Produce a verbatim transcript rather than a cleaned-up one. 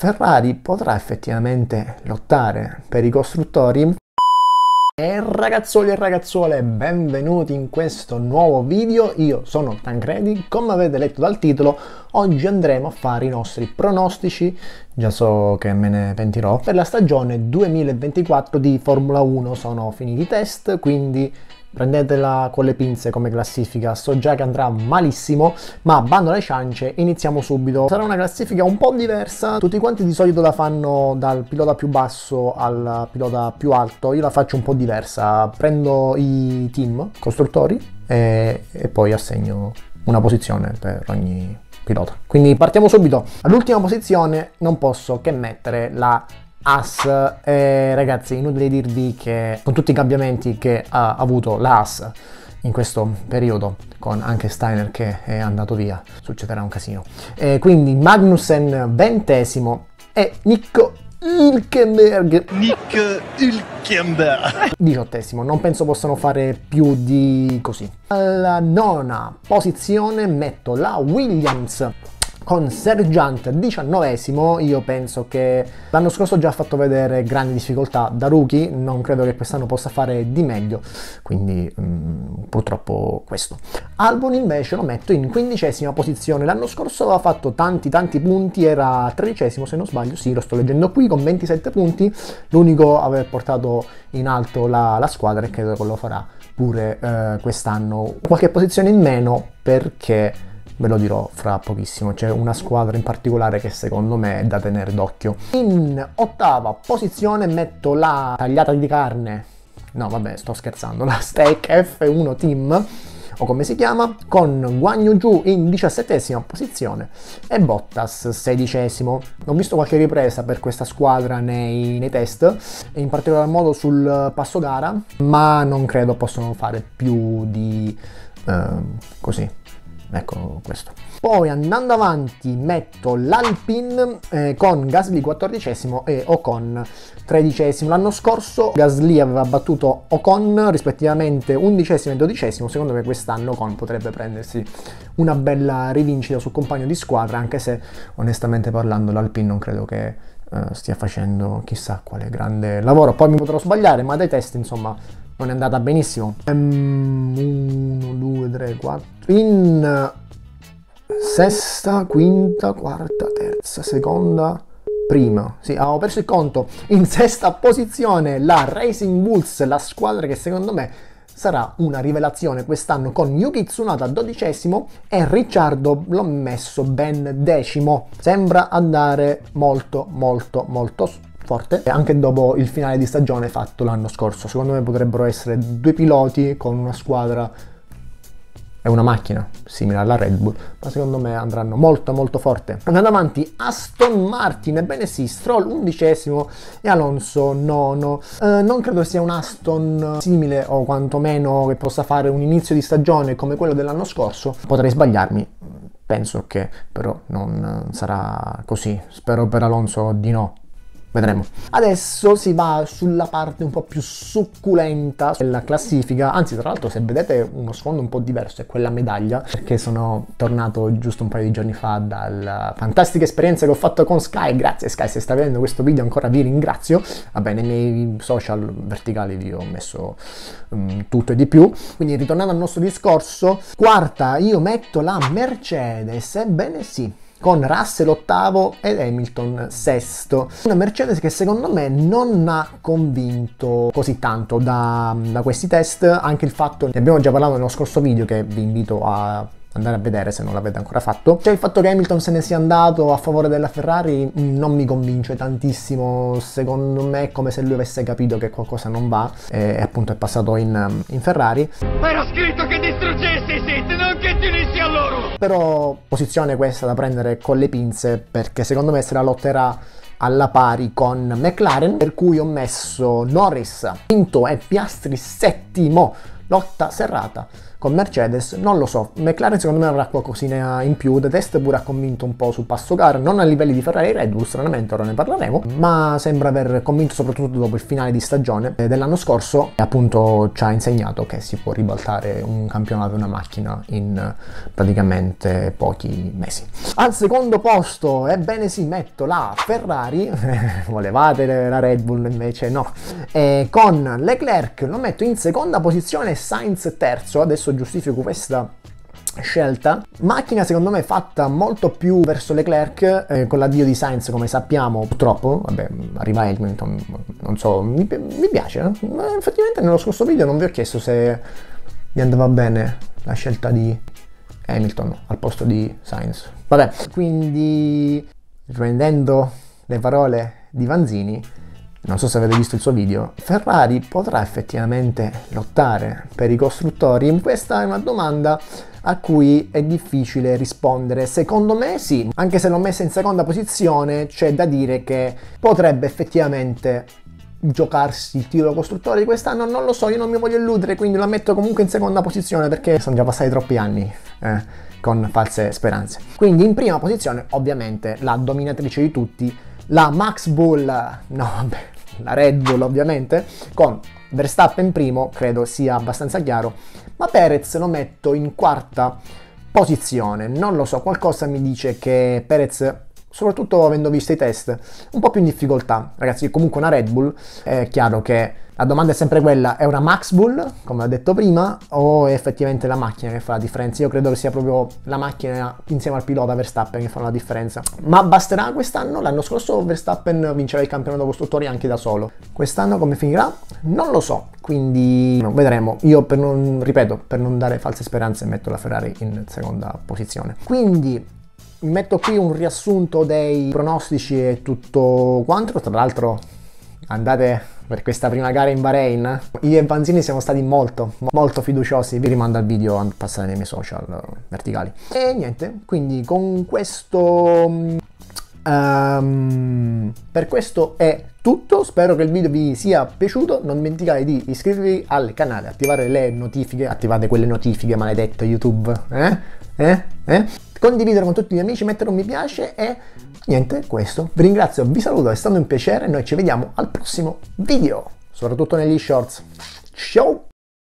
Ferrari potrà effettivamente lottare per i costruttori? E ragazzoli e ragazzuole, benvenuti in questo nuovo video. Io sono Tancredi, come avete letto dal titolo, oggi andremo a fare i nostri pronostici, già so che me ne pentirò, per la stagione duemilaventiquattro di Formula uno. Sono finiti i test, quindi prendetela con le pinze come classifica, so già che andrà malissimo, ma bando alle ciance, iniziamo subito. Sarà una classifica un po' diversa, tutti quanti di solito la fanno dal pilota più basso al pilota più alto, io la faccio un po' diversa, prendo i team, costruttori e, e poi assegno una posizione per ogni pilota. Quindi partiamo subito. All'ultima posizione non posso che mettere la Haas, eh, ragazzi, inutile dirvi che con tutti i cambiamenti che ha avuto la Haas in questo periodo, con anche Steiner che è andato via, succederà un casino. Eh, quindi Magnussen ventesimo e Nico Hülkenberg Nick Hülkenberg diciottesimo. Non penso possano fare più di così. Alla nona posizione metto la Williams con Sargeant diciannovesimo, io penso che l'anno scorso ho già fatto vedere grandi difficoltà da rookie, non credo che quest'anno possa fare di meglio, quindi mh, purtroppo questo. Albon invece lo metto in quindicesima posizione, l'anno scorso aveva fatto tanti tanti punti, era tredicesimo se non sbaglio, sì lo sto leggendo qui, con ventisette punti, l'unico a aver portato in alto la, la squadra e credo che lo farà pure eh, quest'anno. Qualche posizione in meno perché... ve lo dirò fra pochissimo, c'è una squadra in particolare che secondo me è da tenere d'occhio. In ottava posizione metto la tagliata di carne, no vabbè sto scherzando, la Stake F uno Team, o come si chiama, con Guan Yu Zhu in diciassettesima posizione e Bottas sedicesimo. Ho visto qualche ripresa per questa squadra nei, nei test, in particolar modo sul passo gara, ma non credo possano fare più di eh, così. Ecco questo. Poi andando avanti metto l'Alpine eh, con Gasly quattordicesimo e Ocon tredicesimo. L'anno scorso Gasly aveva battuto Ocon rispettivamente undicesimo e dodicesimo. Secondo me quest'anno Ocon potrebbe prendersi una bella rivincita sul compagno di squadra, anche se onestamente parlando l'Alpine non credo che eh, stia facendo chissà quale grande lavoro. Poi mi potrò sbagliare, ma dai test insomma non è andata benissimo. uno, due, tre, quattro. In sesta, quinta, quarta, terza, seconda, prima. Sì, avevo perso il conto. In sesta posizione la Racing Bulls, la squadra che secondo me sarà una rivelazione quest'anno, con Yuki Tsunoda dodicesimo e Ricciardo l'ho messo ben decimo. Sembra andare molto, molto, molto forte, anche dopo il finale di stagione fatto l'anno scorso. Secondo me potrebbero essere due piloti con una squadra e una macchina simile alla Red Bull, ma secondo me andranno molto molto forte. Andando avanti, Aston Martin, ebbene sì, Stroll undicesimo e Alonso nono. Eh, non credo sia un Aston simile o quantomeno che possa fare un inizio di stagione come quello dell'anno scorso, potrei sbagliarmi. Penso che però non sarà così, spero per Alonso di no. Vedremo. Adesso si va sulla parte un po' più succulenta della classifica, anzi tra l'altro se vedete uno sfondo un po' diverso è quella medaglia, perché sono tornato giusto un paio di giorni fa dalla fantastica esperienza che ho fatto con Sky. Grazie Sky, se stai vedendo questo video ancora vi ringrazio. Vabbè, nei miei social verticali vi ho messo um, tutto e di più. Quindi ritornando al nostro discorso, quarta io metto la Mercedes, ebbene sì, con Russell ottavo ed Hamilton sesto. Una Mercedes che secondo me non ha convinto così tanto da, da questi test, anche il fatto, ne abbiamo già parlato nello scorso video che vi invito a andare a vedere se non l'avete ancora fatto, cioè il fatto che Hamilton se ne sia andato a favore della Ferrari non mi convince tantissimo. Secondo me è come se lui avesse capito che qualcosa non va e appunto è passato in, in Ferrari. Era scritto che distruggessi i siti, non che ti unissi a loro. Però posizione questa da prendere con le pinze, perché secondo me se la lotterà alla pari con McLaren, per cui ho messo Norris quinto e Piastri settimo, lotta serrata. con Mercedes, non lo so. McLaren secondo me avrà qualcosina in più, De Test pure ha convinto un po' sul passo gara, non a livelli di Ferrari e Red Bull, stranamente, ora ne parleremo, ma sembra aver convinto soprattutto dopo il finale di stagione dell'anno scorso, e appunto ci ha insegnato che si può ribaltare un campionato e una macchina in praticamente pochi mesi. Al secondo posto, ebbene sì, metto la Ferrari, volevate la Red Bull invece no, e con Leclerc lo metto in seconda posizione, Sainz terzo, adesso giustifico questa scelta. Macchina secondo me fatta molto più verso Leclerc, eh, con l'addio di Sainz come sappiamo, purtroppo, vabbè, arriva Hamilton, non so, mi, mi piace, eh? Ma effettivamente nello scorso video non vi ho chiesto se mi andava bene la scelta di Hamilton al posto di Sainz, vabbè, quindi riprendendo le parole di Vanzini, non so se avete visto il suo video, Ferrari potrà effettivamente lottare per i costruttori? Questa è una domanda a cui è difficile rispondere. Secondo me sì, anche se l'ho messa in seconda posizione, c'è da dire che potrebbe effettivamente giocarsi il titolo costruttore di quest'anno, non lo so, io non mi voglio illudere, quindi la metto comunque in seconda posizione perché sono già passati troppi anni eh, con false speranze. Quindi in prima posizione ovviamente la dominatrice di tutti, la Max Bull, no vabbè, la Red Bull ovviamente, con Verstappen primo, credo sia abbastanza chiaro, ma Perez lo metto in quarta posizione, non lo so, qualcosa mi dice che Perez, soprattutto avendo visto i test, un po' più in difficoltà. Ragazzi, comunque una Red Bull, è chiaro che la domanda è sempre quella, è una Max Bull, come ho detto prima, o è effettivamente la macchina che fa la differenza? Io credo che sia proprio la macchina insieme al pilota Verstappen che fa la differenza. Ma basterà quest'anno? L'anno scorso Verstappen vinceva il campionato costruttori anche da solo. Quest'anno come finirà? Non lo so, quindi no, vedremo. Io, per non, ripeto, per non dare false speranze, metto la Ferrari in seconda posizione. Quindi metto qui un riassunto dei pronostici e tutto quanto. Tra l'altro andate per questa prima gara in Bahrain, io e Vanzini siamo stati molto molto fiduciosi, vi rimando al video a passare nei miei social verticali. E niente, quindi con questo um, per questo è tutto, spero che il video vi sia piaciuto, non dimenticate di iscrivervi al canale, attivare le notifiche, attivate quelle notifiche maledette YouTube, eh? Eh? Eh? Condividere con tutti gli amici, mettere un mi piace e niente, questo. Vi ringrazio, vi saluto, è stato un piacere, noi ci vediamo al prossimo video, soprattutto negli shorts. Ciao!